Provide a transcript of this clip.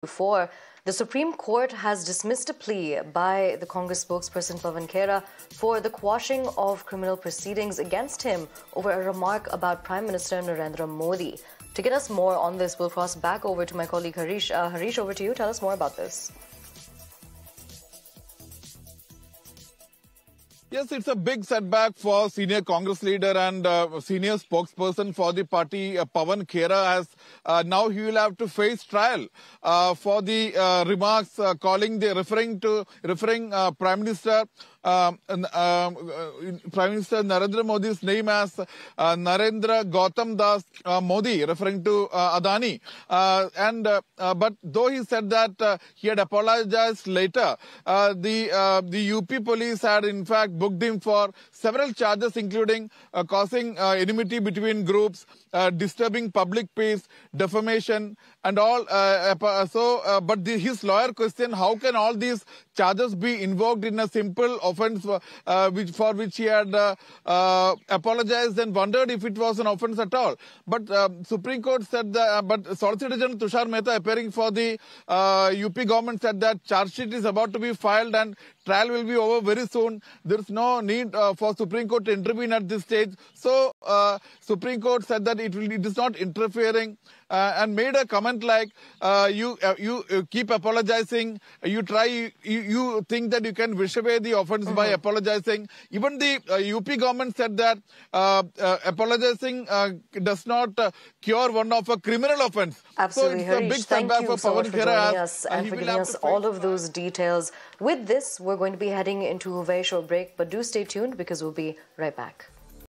Before, the Supreme Court has dismissed a plea by the Congress spokesperson Pawan Khera for the quashing of criminal proceedings against him over a remark about Prime Minister Narendra Modi. To get us more on this, we'll cross back over to my colleague Harish. Harish, over to you. Tell us more about this. Yes, it's a big setback for senior Congress leader and senior spokesperson for the party, Pawan Khera, as now he will have to face trial for the remarks referring Prime Minister Narendra Modi's name as Narendra Gautam Das Modi, referring to Adani. But though he said that he had apologized later, the UP police had in fact booked him for several charges, including causing enmity between groups, disturbing public peace, defamation, and all. His lawyer questioned how can all these charges be invoked in a simple offense for which he had apologized, and wondered if it was an offense at all. But Supreme Court said that. But Solicitor General Tushar Mehta, appearing for the UP government, said that charge sheet is about to be filed and trial will be over very soon. There is no need for Supreme Court to intervene at this stage. So Supreme Court said that it is not interfering, and made a comment like you keep apologizing. You think that you can wish away the offense by apologizing. Even the UP government said that apologizing does not cure one of a criminal offense. Absolutely, so it's a big setback for Pawan Khera. Thank you so much for joining us and for giving us all of those details. With this, we're going to be heading into a very short break, but do stay tuned because we'll be right back.